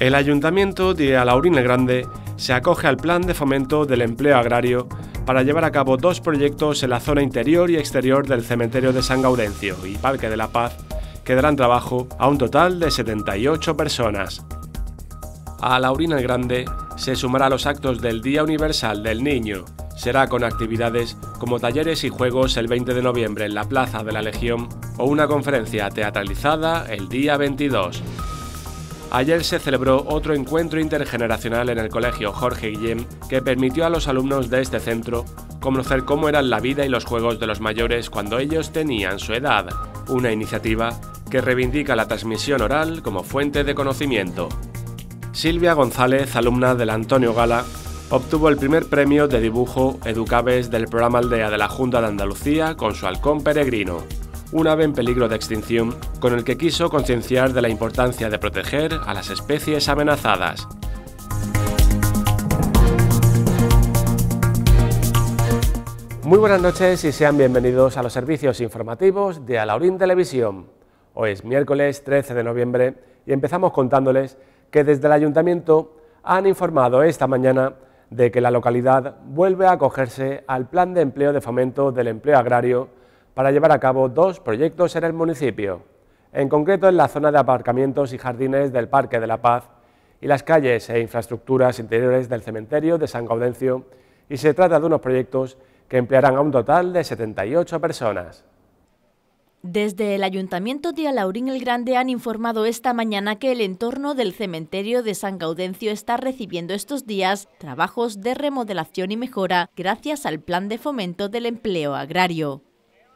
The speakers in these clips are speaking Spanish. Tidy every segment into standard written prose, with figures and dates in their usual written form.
El Ayuntamiento de Alhaurín el Grande se acoge al Plan de Fomento del Empleo Agrario para llevar a cabo dos proyectos en la zona interior y exterior del Cementerio de San Gaudencio y Parque de la Paz, que darán trabajo a un total de 78 personas. A Alhaurín el Grande se sumará a los actos del Día Universal del Niño. Será con actividades como talleres y juegos el 20 de noviembre en la Plaza de la Legión o una conferencia teatralizada el día 22. Ayer se celebró otro encuentro intergeneracional en el Colegio Jorge Guillén que permitió a los alumnos de este centro conocer cómo eran la vida y los juegos de los mayores cuando ellos tenían su edad, una iniciativa que reivindica la transmisión oral como fuente de conocimiento. Silvia González, alumna del Antonio Gala, obtuvo el primer premio de dibujo Educaves del programa Aldea de la Junta de Andalucía con su halcón peregrino, un ave en peligro de extinción, con el que quiso concienciar de la importancia de proteger a las especies amenazadas. Muy buenas noches y sean bienvenidos a los servicios informativos de Alhaurín Televisión. Hoy es miércoles 13 de noviembre y empezamos contándoles que desde el Ayuntamiento han informado esta mañana de que la localidad vuelve a acogerse al Plan de Empleo de Fomento del Empleo Agrario para llevar a cabo dos proyectos en el municipio, en concreto en la zona de aparcamientos y jardines del Parque de la Paz y las calles e infraestructuras interiores del Cementerio de San Gaudencio, y se trata de unos proyectos que emplearán a un total de 78 personas. Desde el Ayuntamiento de Alhaurín el Grande han informado esta mañana que el entorno del Cementerio de San Gaudencio está recibiendo estos días trabajos de remodelación y mejora gracias al Plan de Fomento del Empleo Agrario.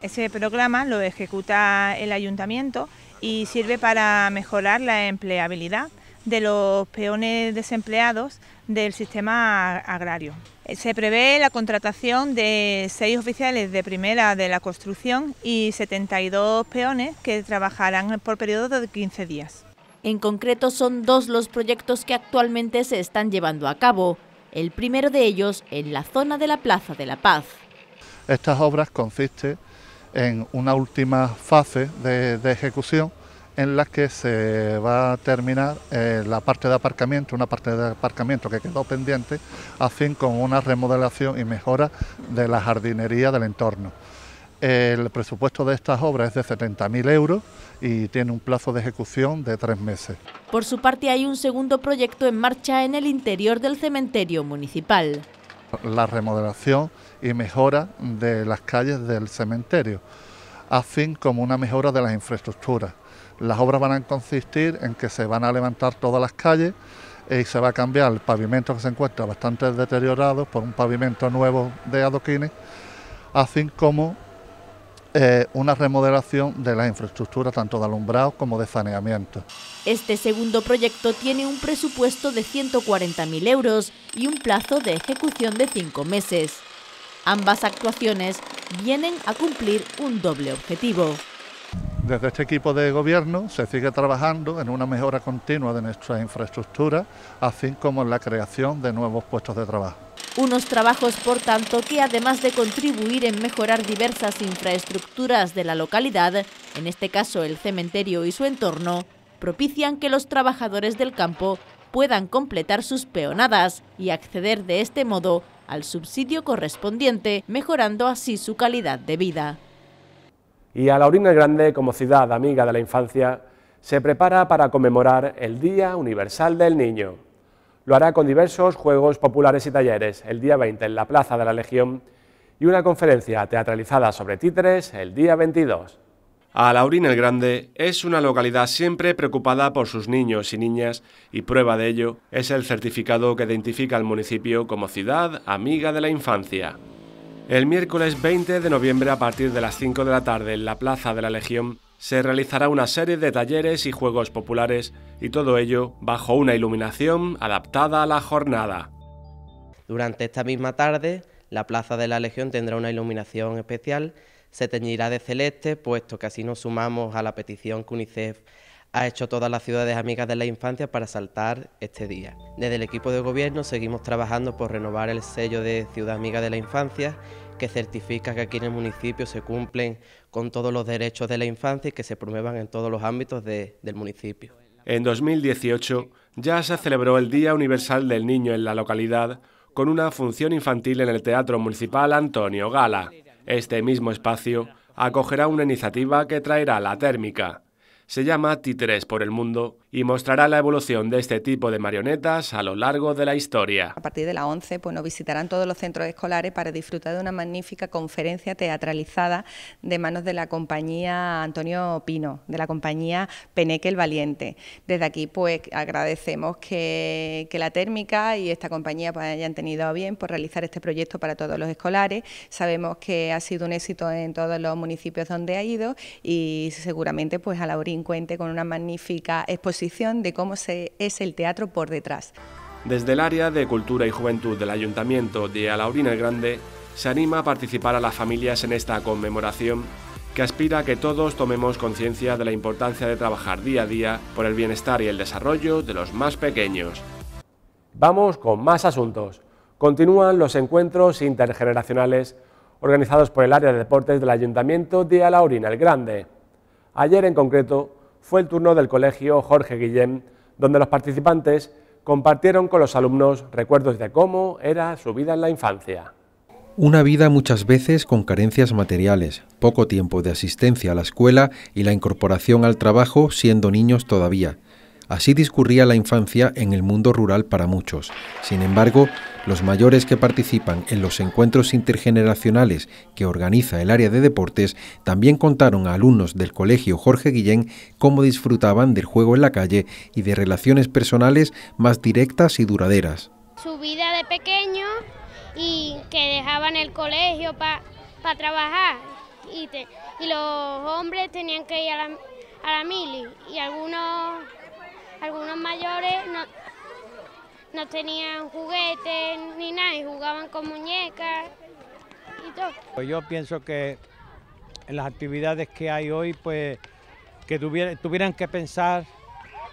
Ese programa lo ejecuta el Ayuntamiento y sirve para mejorar la empleabilidad de los peones desempleados del sistema agrario. Se prevé la contratación de 6 oficiales de primera de la construcción y 72 peones que trabajarán por periodo de 15 días. En concreto son dos los proyectos que actualmente se están llevando a cabo. El primero de ellos en la zona de la Plaza de la Paz. Estas obras consisten en una última fase de ejecución en la que se va a terminar la parte de aparcamiento, una parte de aparcamiento que quedó pendiente, a fin con una remodelación y mejora de la jardinería del entorno. El presupuesto de estas obras es de 70.000 euros y tiene un plazo de ejecución de 3 meses. Por su parte hay un segundo proyecto en marcha en el interior del Cementerio Municipal. La remodelación y mejora de las calles del cementerio, a fin como una mejora de las infraestructuras. Las obras van a consistir en que se van a levantar todas las calles y se va a cambiar el pavimento que se encuentra bastante deteriorado por un pavimento nuevo de adoquines, a fin como una remodelación de las infraestructuras tanto de alumbrado como de saneamiento. Este segundo proyecto tiene un presupuesto de 140.000 euros y un plazo de ejecución de 5 meses. Ambas actuaciones vienen a cumplir un doble objetivo. Desde este equipo de gobierno se sigue trabajando en una mejora continua de nuestra infraestructura, así como en la creación de nuevos puestos de trabajo. Unos trabajos, por tanto, que además de contribuir en mejorar diversas infraestructuras de la localidad, en este caso el cementerio y su entorno, propician que los trabajadores del campo puedan completar sus peonadas y acceder de este modo al subsidio correspondiente, mejorando así su calidad de vida. Y Alhaurín el Grande, como ciudad amiga de la infancia, se prepara para conmemorar el Día Universal del Niño. Lo hará con diversos juegos populares y talleres el día 20 en la Plaza de la Legión y una conferencia teatralizada sobre títeres el día 22. Alhaurín el Grande es una localidad siempre preocupada por sus niños y niñas, y prueba de ello es el certificado que identifica al municipio como ciudad amiga de la infancia. El miércoles 20 de noviembre a partir de las 5 de la tarde en la Plaza de la Legión se realizará una serie de talleres y juegos populares, y todo ello bajo una iluminación adaptada a la jornada. Durante esta misma tarde la Plaza de la Legión tendrá una iluminación especial, se teñirá de celeste, puesto que así nos sumamos a la petición que UNICEF ha hecho todas las ciudades amigas de la infancia para saltar este día. Desde el equipo de gobierno seguimos trabajando por renovar el sello de ciudad amiga de la infancia, que certifica que aquí en el municipio se cumplen con todos los derechos de la infancia y que se promuevan en todos los ámbitos del municipio. En 2018 ya se celebró el Día Universal del Niño en la localidad con una función infantil en el Teatro Municipal Antonio Gala. Este mismo espacio acogerá una iniciativa que traerá la térmica. Se llama Títeres por el Mundo y mostrará la evolución de este tipo de marionetas a lo largo de la historia. A partir de las 11 pues, nos visitarán todos los centros escolares para disfrutar de una magnífica conferencia teatralizada de manos de la compañía Antonio Pino, de la compañía Peneque el Valiente. Desde aquí pues agradecemos que la térmica y esta compañía pues, hayan tenido a bien por realizar este proyecto para todos los escolares. Sabemos que ha sido un éxito en todos los municipios donde ha ido y seguramente pues Alhaurín cuente con una magnífica exposición de cómo es el teatro por detrás. Desde el área de Cultura y Juventud del Ayuntamiento de Alhaurín el Grande se anima a participar a las familias en esta conmemoración que aspira a que todos tomemos conciencia de la importancia de trabajar día a día por el bienestar y el desarrollo de los más pequeños. Vamos con más asuntos. Continúan los encuentros intergeneracionales organizados por el área de deportes del Ayuntamiento de Alhaurín el Grande. Ayer en concreto fue el turno del colegio Jorge Guillén, donde los participantes compartieron con los alumnos recuerdos de cómo era su vida en la infancia. Una vida muchas veces con carencias materiales, poco tiempo de asistencia a la escuela y la incorporación al trabajo siendo niños todavía. Así discurría la infancia en el mundo rural para muchos. Sin embargo, los mayores que participan en los encuentros intergeneracionales que organiza el área de deportes también contaron a alumnos del colegio Jorge Guillén cómo disfrutaban del juego en la calle y de relaciones personales más directas y duraderas. Su vida de pequeño y que dejaban el colegio para trabajar y los hombres tenían que ir a la mili y algunos mayores no tenían juguetes ni nada y jugaban con muñecas y todo. Yo pienso que en las actividades que hay hoy, pues que tuvieran que pensar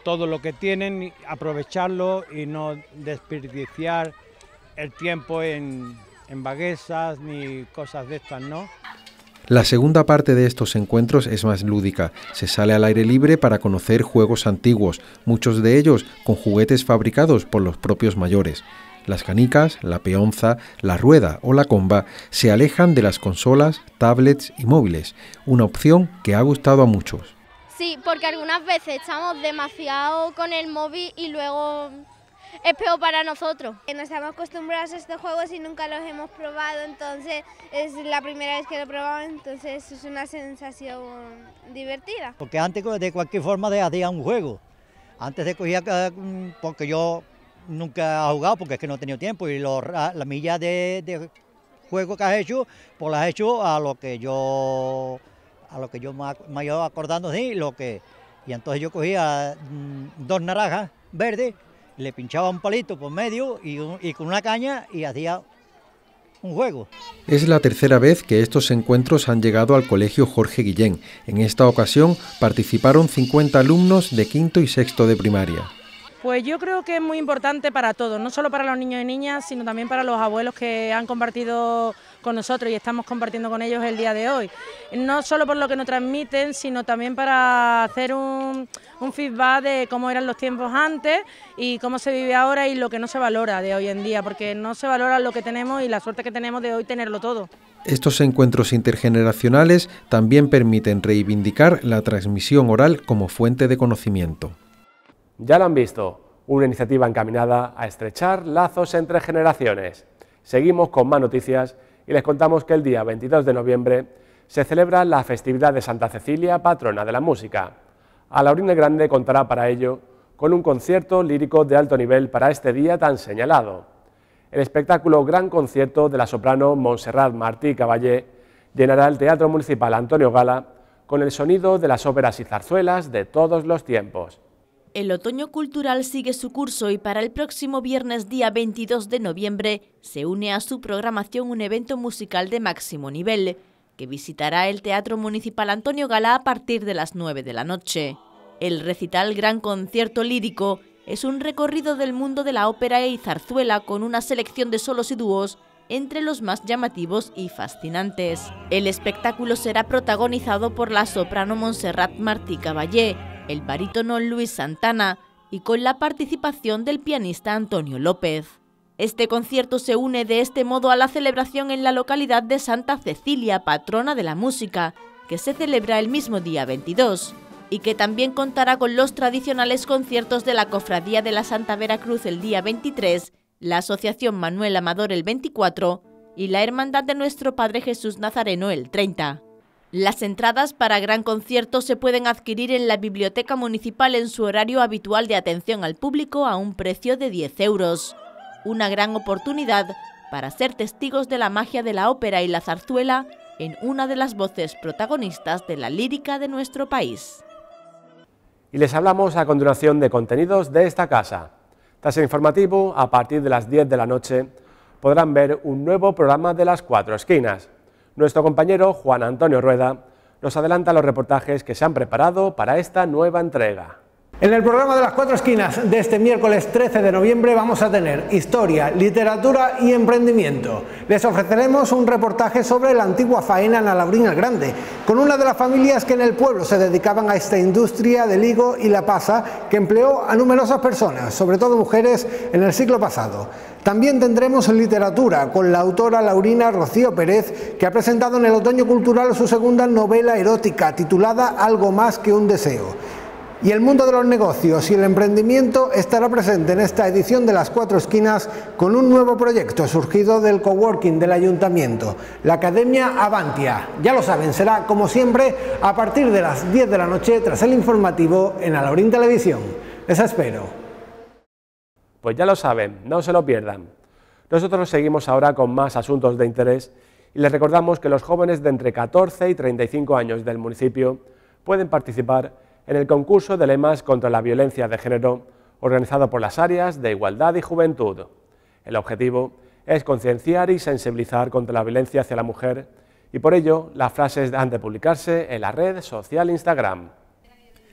todo lo que tienen, aprovecharlo y no desperdiciar el tiempo en vaguezas ni cosas de estas, ¿no? La segunda parte de estos encuentros es más lúdica. Se sale al aire libre para conocer juegos antiguos, muchos de ellos con juguetes fabricados por los propios mayores. Las canicas, la peonza, la rueda o la comba se alejan de las consolas, tablets y móviles, una opción que ha gustado a muchos. Sí, porque algunas veces estamos demasiado con el móvil y luego es peor para nosotros. No estamos acostumbrados a estos juegos y nunca los hemos probado, entonces es la primera vez que lo probamos, entonces es una sensación divertida. Porque antes de cualquier forma hacía un juego, antes de cogía, porque yo nunca he jugado porque es que no he tenido tiempo y las millas de juego que has hecho, pues las he hecho a lo que yo me iba acordando de y entonces yo cogía dos naranjas verdes, le pinchaba un palito por medio y con una caña y hacía un juego. Es la tercera vez que estos encuentros han llegado al colegio Jorge Guillén. En esta ocasión participaron 50 alumnos de quinto y sexto de primaria. Pues yo creo que es muy importante para todos, no solo para los niños y niñas, sino también para los abuelos que han compartido con nosotros y estamos compartiendo con ellos el día de hoy. No solo por lo que nos transmiten, sino también para hacer un feedback de cómo eran los tiempos antes y cómo se vive ahora y lo que no se valora de hoy en día, porque no se valora lo que tenemos y la suerte que tenemos de hoy tenerlo todo. Estos encuentros intergeneracionales también permiten reivindicar la transmisión oral como fuente de conocimiento. Ya lo han visto, una iniciativa encaminada a estrechar lazos entre generaciones. Seguimos con más noticias y les contamos que el día 22 de noviembre se celebra la festividad de Santa Cecilia, patrona de la música. Alhaurín el Grande contará para ello con un concierto lírico de alto nivel para este día tan señalado. El espectáculo Gran Concierto de la soprano Montserrat Martí Caballé llenará el Teatro Municipal Antonio Gala con el sonido de las óperas y zarzuelas de todos los tiempos. El Otoño Cultural sigue su curso y para el próximo viernes día 22 de noviembre se une a su programación un evento musical de máximo nivel que visitará el Teatro Municipal Antonio Gala a partir de las 9 de la noche. El recital Gran Concierto Lírico es un recorrido del mundo de la ópera y zarzuela con una selección de solos y dúos entre los más llamativos y fascinantes. El espectáculo será protagonizado por la soprano Montserrat Martí Caballé, el barítono Luis Santana y con la participación del pianista Antonio López. Este concierto se une de este modo a la celebración en la localidad de Santa Cecilia, patrona de la música, que se celebra el mismo día 22... y que también contará con los tradicionales conciertos de la Cofradía de la Santa Vera Cruz el día 23... la Asociación Manuel Amador el 24... y la Hermandad de Nuestro Padre Jesús Nazareno el 30... Las entradas para gran concierto se pueden adquirir en la Biblioteca Municipal en su horario habitual de atención al público a un precio de 10 euros... Una gran oportunidad para ser testigos de la magia de la ópera y la zarzuela en una de las voces protagonistas de la lírica de nuestro país. Y les hablamos a continuación de contenidos de esta casa. Tras el informativo, a partir de las 10 de la noche, podrán ver un nuevo programa de Las Cuatro Esquinas. Nuestro compañero Juan Antonio Rueda nos adelanta los reportajes que se han preparado para esta nueva entrega. En el programa de Las Cuatro Esquinas de este miércoles 13 de noviembre vamos a tener historia, literatura y emprendimiento. Les ofreceremos un reportaje sobre la antigua faena en Alhaurín el Grande, con una de las familias que en el pueblo se dedicaban a esta industria del higo y la pasa que empleó a numerosas personas, sobre todo mujeres, en el siglo pasado. También tendremos literatura con la autora Laurina Rocío Pérez, que ha presentado en el Otoño Cultural su segunda novela erótica titulada Algo más que un deseo. Y el mundo de los negocios y el emprendimiento estará presente en esta edición de Las Cuatro Esquinas con un nuevo proyecto surgido del coworking del Ayuntamiento, la Academia Avantia. Ya lo saben, será como siempre a partir de las 10 de la noche tras el informativo en Alhaurín Televisión. Les espero. Pues ya lo saben, no se lo pierdan. Nosotros seguimos ahora con más asuntos de interés y les recordamos que los jóvenes de entre 14 y 35 años del municipio pueden participar en el concurso de lemas contra la violencia de género organizado por las áreas de igualdad y juventud. El objetivo es concienciar y sensibilizar contra la violencia hacia la mujer y por ello las frases han de publicarse en la red social Instagram.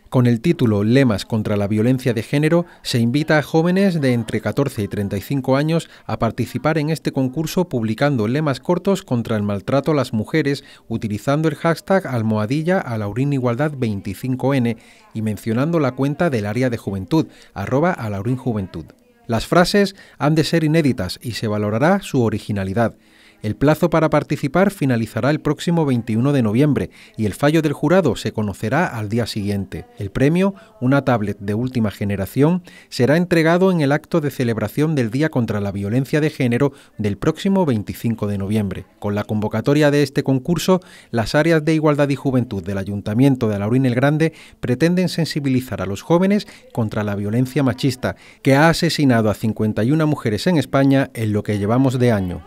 Con el título Lemas contra la violencia de género se invita a jóvenes de entre 14 y 35 años a participar en este concurso publicando lemas cortos contra el maltrato a las mujeres utilizando el hashtag #AlhaurinIgualdad25N y mencionando la cuenta del área de juventud, @AlhaurinJuventud. Las frases han de ser inéditas y se valorará su originalidad. El plazo para participar finalizará el próximo 21 de noviembre y el fallo del jurado se conocerá al día siguiente. El premio, una tablet de última generación, será entregado en el acto de celebración del Día contra la Violencia de Género del próximo 25 de noviembre. Con la convocatoria de este concurso, las áreas de Igualdad y Juventud del Ayuntamiento de Alhaurín el Grande pretenden sensibilizar a los jóvenes contra la violencia machista, que ha asesinado a 51 mujeres en España en lo que llevamos de año.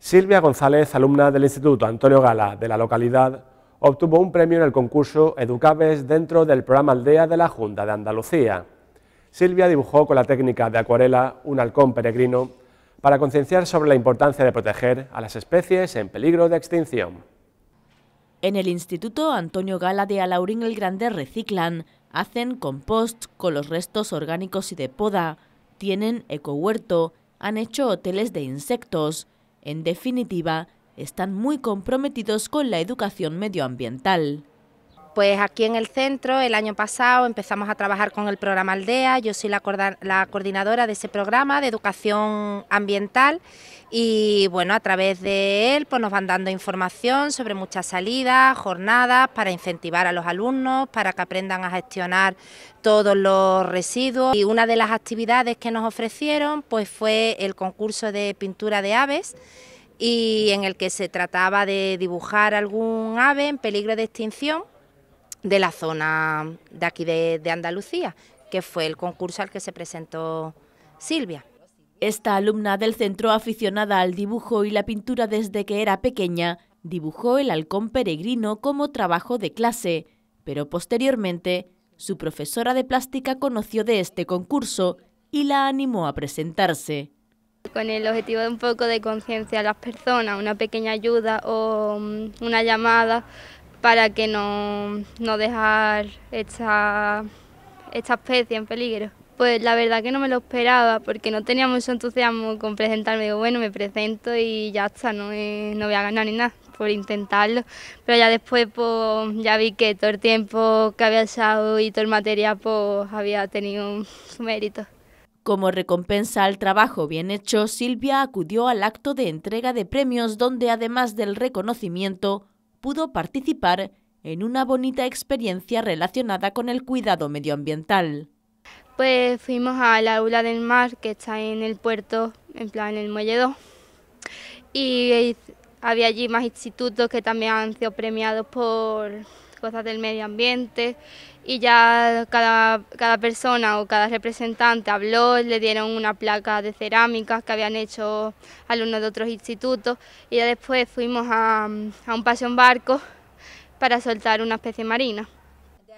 Silvia González, alumna del Instituto Antonio Gala de la localidad, obtuvo un premio en el concurso Educaves dentro del programa Aldea de la Junta de Andalucía. Silvia dibujó con la técnica de acuarela un halcón peregrino para concienciar sobre la importancia de proteger a las especies en peligro de extinción. En el Instituto Antonio Gala de Alhaurín el Grande reciclan, hacen compost con los restos orgánicos y de poda, tienen ecohuerto, han hecho hoteles de insectos. En definitiva, están muy comprometidos con la educación medioambiental. Pues aquí en el centro, el año pasado, empezamos a trabajar con el programa Aldea. Yo soy la coordinadora de ese programa de educación ambiental y, bueno, a través de él pues nos van dando información sobre muchas salidas, jornadas para incentivar a los alumnos, para que aprendan a gestionar todos los residuos. Y una de las actividades que nos ofrecieron pues fue el concurso de pintura de aves, y en el que se trataba de dibujar algún ave en peligro de extinción de la zona de aquí de Andalucía, que fue el concurso al que se presentó Silvia. Esta alumna del centro, aficionada al dibujo y la pintura desde que era pequeña, dibujó el halcón peregrino como trabajo de clase, pero posteriormente su profesora de plástica conoció de este concurso y la animó a presentarse. Con el objetivo de un poco de conciencia a las personas, una pequeña ayuda o una llamada para que no dejar esta especie en peligro. Pues la verdad que no me lo esperaba, porque no tenía mucho entusiasmo con presentarme. Digo, bueno, me presento y ya está, no voy a ganar ni nada, por intentarlo. Pero ya después pues, ya vi que todo el tiempo que había echado y todo el material pues, había tenido su mérito. Como recompensa al trabajo bien hecho, Silvia acudió al acto de entrega de premios, donde además del reconocimiento, pudo participar en una bonita experiencia relacionada con el cuidado medioambiental. Pues fuimos a la aula del mar, que está en el puerto, en plan en el muelle 2, y había allí más institutos que también han sido premiados por cosas del medio ambiente, y ya cada persona o cada representante habló, le dieron una placa de cerámicas que habían hecho alumnos de otros institutos, y ya después fuimos a un paseo en barco para soltar una especie marina.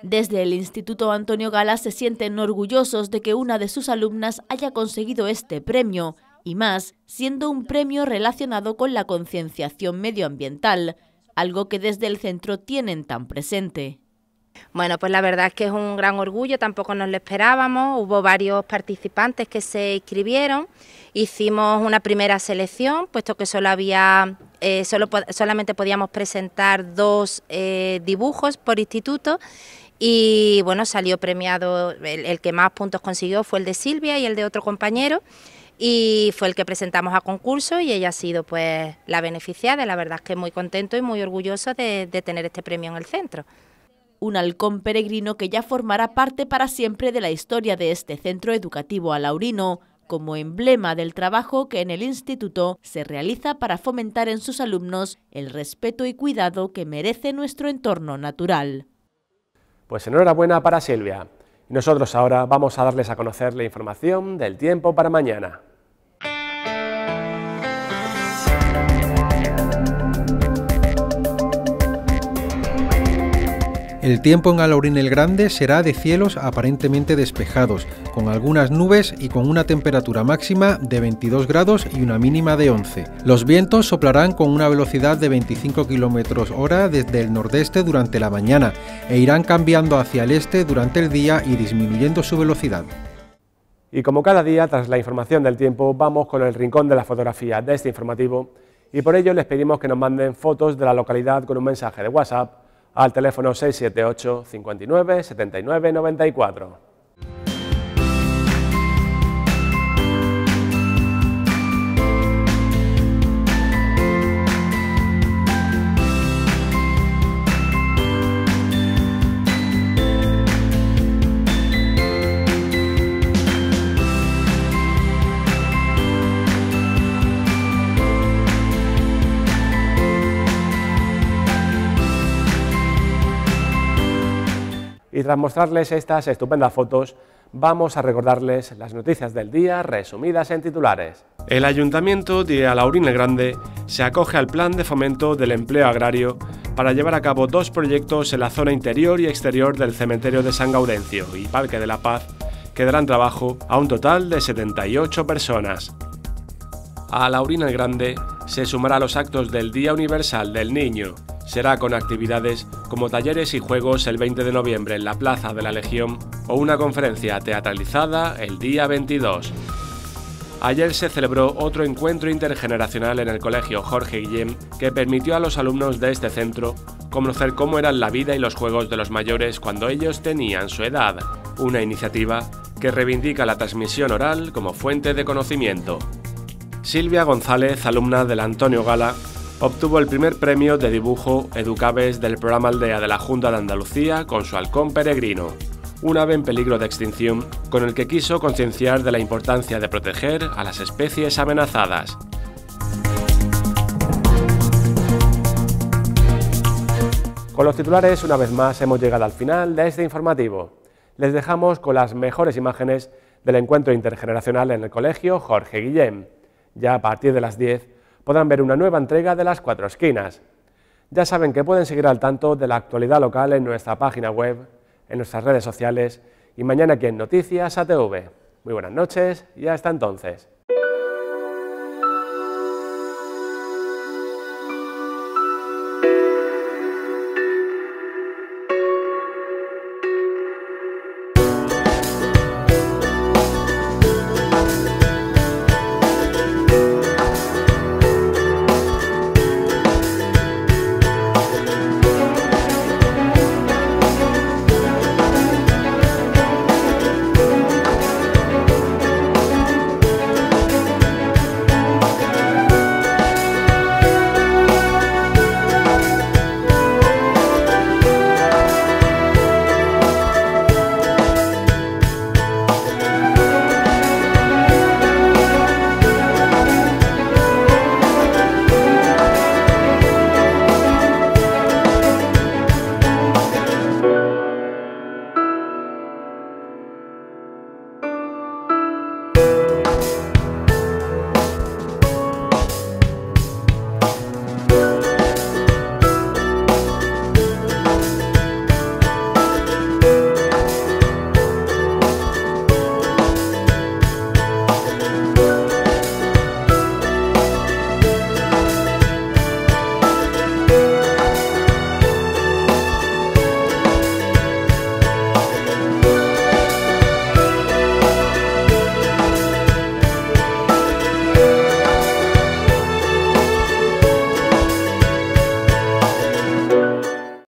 Desde el Instituto Antonio Gala se sienten orgullosos de que una de sus alumnas haya conseguido este premio, y más siendo un premio relacionado con la concienciación medioambiental, algo que desde el centro tienen tan presente. Bueno, pues la verdad es que es un gran orgullo, tampoco nos lo esperábamos, hubo varios participantes que se inscribieron, hicimos una primera selección, puesto que solamente podíamos presentar dos dibujos por instituto, y bueno, salió premiado, el que más puntos consiguió fue el de Silvia y el de otro compañero, y fue el que presentamos a concurso y ella ha sido pues la beneficiada. La verdad es que muy contento y muy orgulloso de tener este premio en el centro. Un halcón peregrino que ya formará parte para siempre de la historia de este centro educativo alaurino, como emblema del trabajo que en el instituto se realiza para fomentar en sus alumnos el respeto y cuidado que merece nuestro entorno natural. Pues enhorabuena para Silvia. Nosotros ahora vamos a darles a conocer la información del tiempo para mañana. El tiempo en Alhaurín el Grande será de cielos aparentemente despejados, con algunas nubes y con una temperatura máxima de 22 grados y una mínima de 11. Los vientos soplarán con una velocidad de 25 km/h desde el nordeste durante la mañana e irán cambiando hacia el este durante el día y disminuyendo su velocidad. Y como cada día, tras la información del tiempo, vamos con el rincón de la fotografía de este informativo, y por ello les pedimos que nos manden fotos de la localidad con un mensaje de WhatsApp al teléfono 678 59 79 94. Y tras mostrarles estas estupendas fotos, vamos a recordarles las noticias del día resumidas en titulares. El Ayuntamiento de Alhaurín el Grande se acoge al Plan de Fomento del Empleo Agrario para llevar a cabo dos proyectos en la zona interior y exterior del Cementerio de San Gaudencio y Parque de la Paz, que darán trabajo a un total de 78 personas. A Alhaurín el Grande se sumará a los actos del Día Universal del Niño. Será con actividades como talleres y juegos el 20 de noviembre en la Plaza de la Legión o una conferencia teatralizada el día 22. Ayer se celebró otro encuentro intergeneracional en el colegio Jorge Guillén que permitió a los alumnos de este centro conocer cómo eran la vida y los juegos de los mayores cuando ellos tenían su edad, una iniciativa que reivindica la transmisión oral como fuente de conocimiento. Silvia González, alumna del Antonio Gala, obtuvo el primer premio de dibujo Educaves del programa Aldea de la Junta de Andalucía con su halcón peregrino, un ave en peligro de extinción con el que quiso concienciar de la importancia de proteger a las especies amenazadas. Con los titulares, una vez más, hemos llegado al final de este informativo. Les dejamos con las mejores imágenes del encuentro intergeneracional en el colegio Jorge Guillén. Ya a partir de las 10... podrán ver una nueva entrega de Las Cuatro Esquinas. Ya saben que pueden seguir al tanto de la actualidad local en nuestra página web, en nuestras redes sociales y mañana aquí en Noticias ATV. Muy buenas noches y hasta entonces.